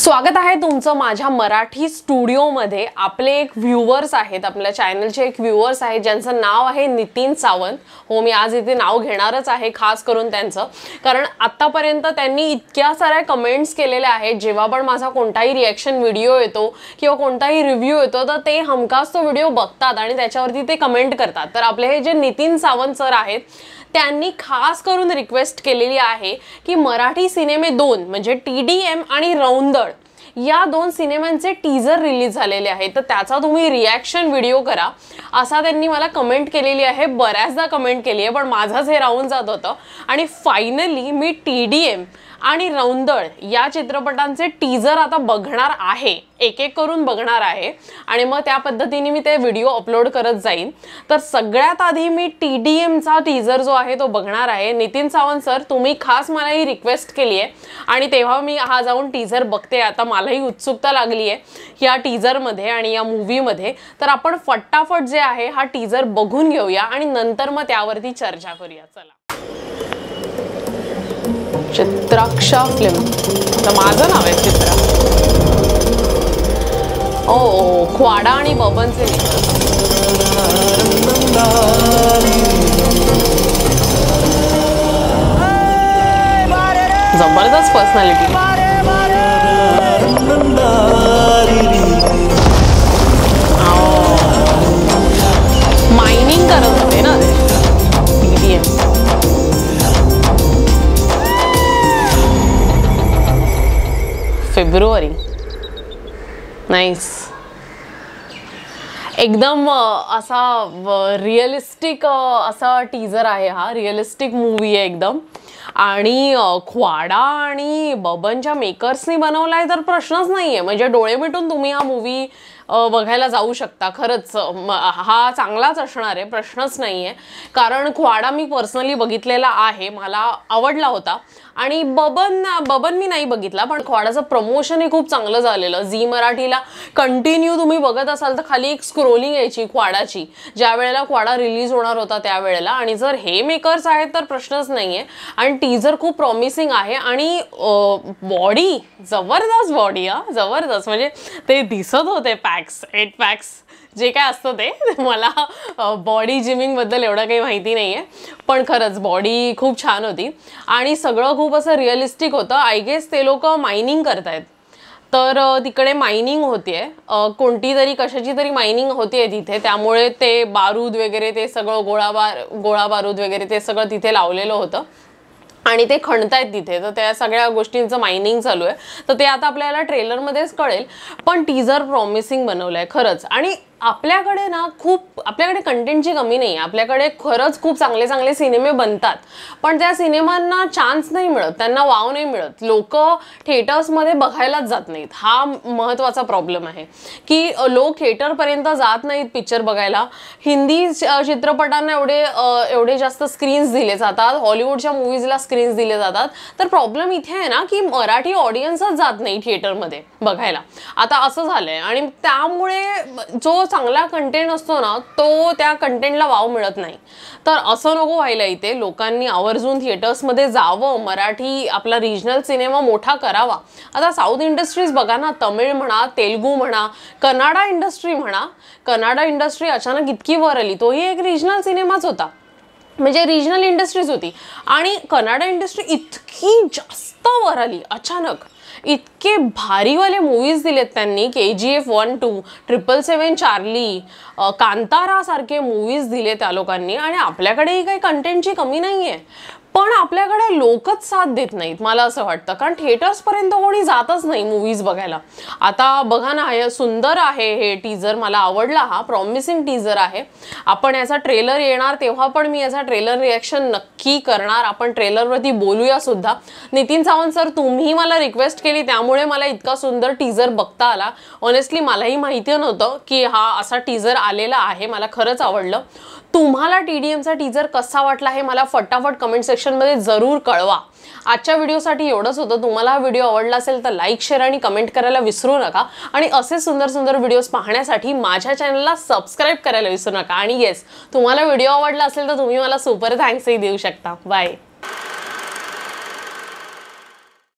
स्वागत आहे तुमचं माझ्या मराठी स्टुडिओमध्ये। आपले एक व्ह्यूअर्स आहेत, आपल्या चॅनलचे एक व्ह्यूअर्स आहेत ज्यांचं नाव आहे नितीन सावंत। हो, मी आज इथे नाव घेणारच आहे खास करून त्यांचं, कारण आतापर्यंत त्यांनी इतक्या साऱ्या कमेंट्स केलेल्या आहेत। जेव्हा पण माझा कोणताही रिएक्शन व्हिडिओ येतो किंवा कोणताही रिव्ह्यू येतो तर ते हमखास तो व्हिडिओ बघतात आणि त्याच्यावरती ते कमेंट करतात। तर आपले हे जे नितीन सावंत सर आहेत त्यांनी खास करून रिक्वेस्ट केलेली आहे की मराठी सिनेमे दोन म्हणजे TDM आणि रौंदळ या दोन सिनेमांचे टीजर रिलीज झालेले आहेत, तर त्याचा तुम्ही रिएक्शन व्हिडिओ करा असा त्यांनी मला कमेंट केलेली आहे। बऱ्याचदा कमेंट केली आहे पण माझंच हे राहून जात होतं आणि फायनली मी TDM आणि रौंदळ या चित्रपटांचे टीजर आता बघणार आहे, एक एक करून बघणार आहे आणि मग त्या पद्धतीने मी ते व्हिडिओ अपलोड करत जाईन। तर सगळ्यात आधी मी TDM चा टीजर जो आहे तो बघणार आहे। नितीन सावंत सर, तुम्ही खास मला ही रिक्वेस्ट केली आहे आणि तेव्हा मी हा जाऊन टीजर बघते। आता मलाही उत्सुकता लागली आहे या टीजर मध्ये आणि या मूवी मध्ये, तर आपण फटाफट जे आहे हा टीजर बघून घेऊया आणि नंतर मग त्यावरती चर्चा करूया। चला, चित्राक्षा फिल्म, तर माझं नाव आहे चित्रा। ओ ख्वाडा आणि बबनचे जबरदस्त पर्सनॅलिटी। मायनिंग करत होते ना TDM। फेब्रुवारी, नाइस। एकदम असा रिअलिस्टिक असा टीजर आहे हा, रिअलिस्टिक मूवी आहे एकदम। आणि ख्वाडा आणि बबनच्या मेकर्सनी बनवला आहे तर प्रश्नच नाही आहे, म्हणजे डोळे मिटून तुम्ही हा मूवी बघायला जाऊ शकता। खरंच हा चांगलाच असणार आहे, प्रश्नच नाही आहे, कारण ख्वाडा मी पर्सनली बघितलेला आहे, मला आवडला होता। आणि बबन मी नाही बघितला, पण ख्वाडाचं प्रमोशन हे खूप चांगलं झालेलं। झी मराठीला कंटिन्यू तुम्ही बघत असाल तर खाली एक स्क्रोलिंग यायची ख्वाडाची, ज्या वेळेला ख्वाडा रिलीज होणार होता त्यावेळेला। आणि जर हे मेकर्स आहेत तर प्रश्नच नाही आहे आणि टीजर खूप प्रॉमिसिंग आहे। आणि बॉडी जबरदस्त, बॉडी हा जबरदस्त, म्हणजे ते दिसत होते 8 पॅक्स जे काय असतं ते। मला बॉडी जिमिंगबद्दल एवढं काही माहिती नाही आहे, पण खरंच बॉडी खूप छान होती आणि सगळं खूप असं रिअलिस्टिक होतं। आय गेस ते लोक मायनिंग करतायत, तर तिकडे मायनिंग होते, कोणती तरी कशाची तरी मायनिंग होते तिथे, त्यामुळे ते बारूद वगैरे ते सगळं गोळा बारूद वगैरे ते सगळं तिथे लावलेलं होतं आणि ते खणतायत तिथे, तर त्या सगळ्या गोष्टींचं मायनिंग चालू आहे। तर ते आता आपल्याला ट्रेलरमध्येच कळेल, पण टीजर प्रॉमिसिंग बनवलं आहे खरंच। आणि आपल्याकडे ना खूप, आपल्याकडे कंटेंटची कमी नाही आहे, आपल्याकडे खरंच खूप चांगले चांगले सिनेमे बनतात, पण त्या सिनेमांना चान्स नाही मिळत, त्यांना वाव नाही मिळत, लोक थिएटर्समध्ये बघायलाच जात नाहीत। हा महत्त्वाचा प्रॉब्लेम आहे की लोक थिएटरपर्यंत जात नाहीत पिक्चर बघायला। हिंदी चित्रपटांना एवढे जास्त स्क्रीन्स दिले जातात, हॉलिवूडच्या मूवीजला स्क्रीन्स दिले जातात, तर प्रॉब्लेम इथे आहे ना की मराठी ऑडियन्सच जात नाही थिएटरमध्ये बघायला, आता असं झालं आहे। आणि त्यामुळे जो चांगला कंटेंट असतो ना तो त्या कंटेंटला वाव मिळत नाही, तर असं नको व्हायला। इथे लोकांनी आवर्जून थिएटर्समध्ये जावं, मराठी आपला रिजनल सिनेमा मोठा करावा। आता साऊथ इंडस्ट्रीज बघा ना, तमिळ म्हणा, तेलुगू म्हणा, कन्नाडा इंडस्ट्री अचानक इतकी वर आली, तोही एक रिजनल सिनेमाच होता, म्हणजे रिजनल इंडस्ट्रीज होती। आणि कन्नाडा इंडस्ट्री इतकी जास्त वर आली अचानक, इतके भारीवाले मूवीज दिलेत त्यांनी, KGF 1, 2, 777, चार्ली, कांतारा सारखे मूवीज दिले त्या लोकांनी। आणि आपल्याकडेही काही कंटेंटची कमी नाही आहे, पण आपल्याकडे लोकच साथ देत नाहीत मला असं वाटतं, कारण थिएटर्सपर्यंत कोणी जातच नाही मूवीज बघायला। आता बघा ना, हे सुंदर आहे हे टीजर, मला आवडला हा, प्रॉमिसिंग टीजर आहे। आपण याचा ट्रेलर येणार तेव्हा पण मी याचा ट्रेलर रिॲक्शन नक्की करणार, आपण ट्रेलरवरती बोलूया सुद्धा। नितीन सावंत सर, तुम्ही मला रिक्वेस्ट केली त्यामुळे मला इतका सुंदर टीजर बघता आला। ऑनेस्टली मलाही माहिती नव्हतं की हा असा टीजर आलेला आहे, मला खरंच आवडलं। तुम्हाला TDMचा टीजर कसा वाटला हे मला फटाफट कमेंट सेक्शनमध्ये जरूर कळवा। आजच्या व्हिडिओसाठी एवढंच होतं, तुम्हाला हा व्हिडिओ आवडला असेल तर लाईक, शेअर आणि कमेंट करायला विसरू नका। आणि असे सुंदर सुंदर व्हिडिओज पाहण्यासाठी माझ्या चॅनलला सबस्क्राईब करायला विसरू नका। आणि येस, तुम्हाला व्हिडिओ आवडला असेल तर तुम्ही मला सुपर थँक्सही देऊ शकता। बाय.